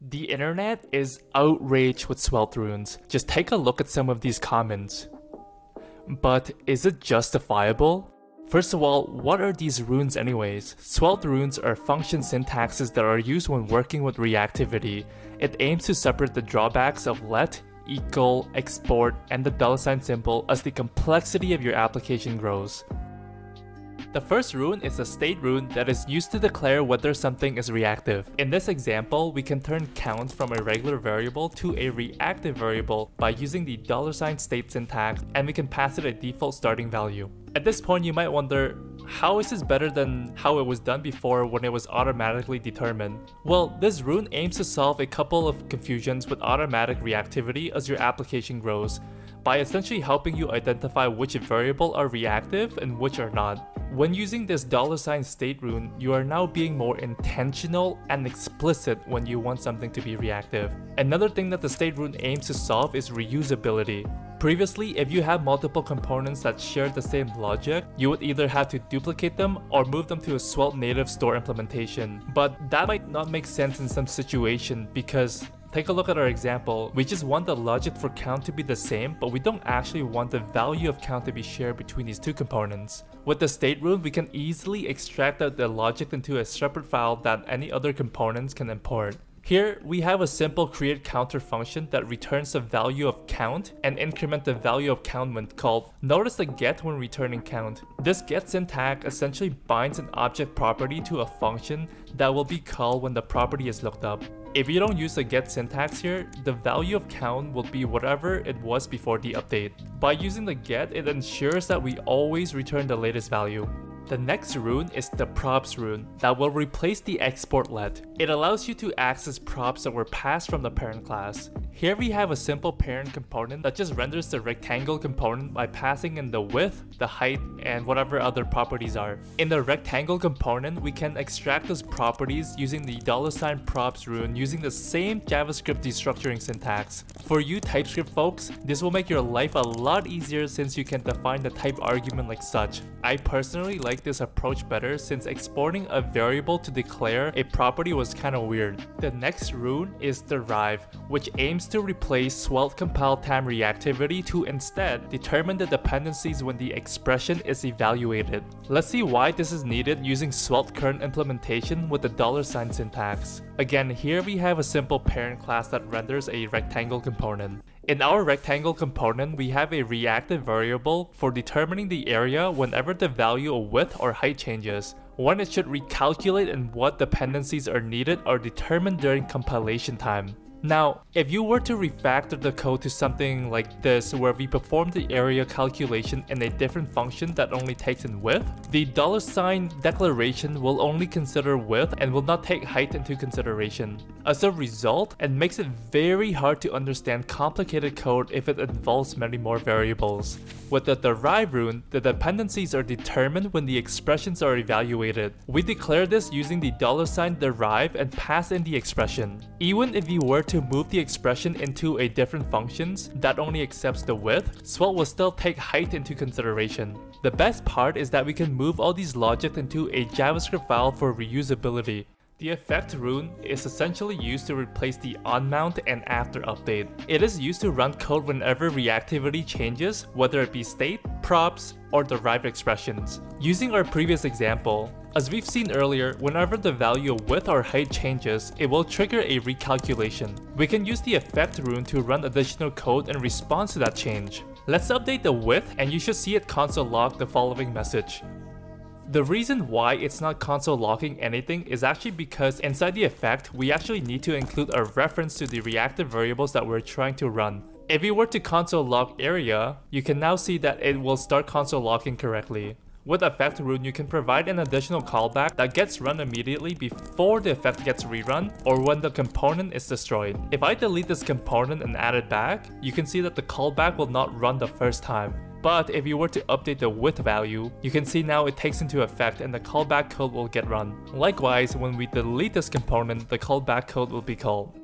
The internet is outraged with Svelte Runes. Just take a look at some of these comments. But is it justifiable? First of all, what are these runes anyways? Svelte Runes are function syntaxes that are used when working with reactivity. It aims to separate the drawbacks of let, equal, export, and the $ symbol as the complexity of your application grows. The first rune is a state rune that is used to declare whether something is reactive. In this example, we can turn count from a regular variable to a reactive variable by using the $state syntax, and we can pass it a default starting value. At this point, you might wonder, how is this better than how it was done before when it was automatically determined? Well, this rune aims to solve a couple of confusions with automatic reactivity as your application grows, by essentially helping you identify which variable are reactive and which are not. When using this $state rune, you are now being more intentional and explicit when you want something to be reactive. Another thing that the state rune aims to solve is reusability. Previously, if you have multiple components that share the same logic, you would either have to duplicate them or move them to a Svelte native store implementation. But that might not make sense in some situation because take a look at our example. We just want the logic for count to be the same, but we don't actually want the value of count to be shared between these two components. With the state rune, we can easily extract out the logic into a separate file that any other components can import. Here, we have a simple create counter function that returns the value of count and increment the value of count when called. Notice the get when returning count. This get syntax essentially binds an object property to a function that will be called when the property is looked up. If you don't use the get syntax here, the value of count will be whatever it was before the update. By using the get, it ensures that we always return the latest value. The next rune is the props rune that will replace the export let. It allows you to access props that were passed from the parent class. Here we have a simple parent component that just renders the rectangle component by passing in the width, the height, and whatever other properties are. In the rectangle component, we can extract those properties using the $props rune using the same JavaScript destructuring syntax. For you TypeScript folks, this will make your life a lot easier since you can define the type argument like such. I personally like this approach better since exporting a variable to declare a property was kind of weird. The next rune is derive, which aims to replace Svelte compile time reactivity to instead determine the dependencies when the expression is evaluated. Let's see why this is needed using Svelte current implementation with the $ syntax. Again, here we have a simple parent class that renders a rectangle component. In our rectangle component, we have a reactive variable for determining the area whenever the value of width or height changes. When it should recalculate and what dependencies are needed are determined during compilation time. Now, if you were to refactor the code to something like this where we perform the area calculation in a different function that only takes in width, the $ declaration will only consider width and will not take height into consideration. As a result, it makes it very hard to understand complicated code if it involves many more variables. With the derive rune, the dependencies are determined when the expressions are evaluated. We declare this using the $derive and pass in the expression. Even if you were to move the expression into a different function that only accepts the width, Svelte will still take height into consideration. The best part is that we can move all these logic into a JavaScript file for reusability. The effect rune is essentially used to replace the onMount and after update. It is used to run code whenever reactivity changes, whether it be state, props, or derived expressions. Using our previous example, as we've seen earlier, whenever the value of width or height changes, it will trigger a recalculation. We can use the effect rune to run additional code in response to that change. Let's update the width and you should see it console log the following message. The reason why it's not console logging anything is actually because inside the effect, we actually need to include a reference to the reactive variables that we're trying to run. If you were to console log area, you can now see that it will start console logging correctly. With effect rune, you can provide an additional callback that gets run immediately before the effect gets rerun or when the component is destroyed. If I delete this component and add it back, you can see that the callback will not run the first time. But if you were to update the width value, you can see now it takes into effect and the callback code will get run. Likewise, when we delete this component, the callback code will be called.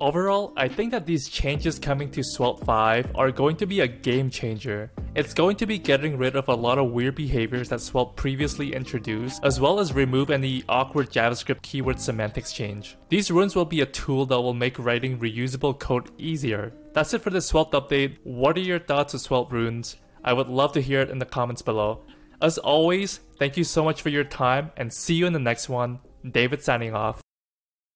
Overall, I think that these changes coming to Svelte 5 are going to be a game changer. It's going to be getting rid of a lot of weird behaviors that Svelte previously introduced, as well as remove any awkward JavaScript keyword semantics change. These runes will be a tool that will make writing reusable code easier. That's it for this Svelte update. What are your thoughts on Svelte runes? I would love to hear it in the comments below. As always, thank you so much for your time, and see you in the next one. David signing off.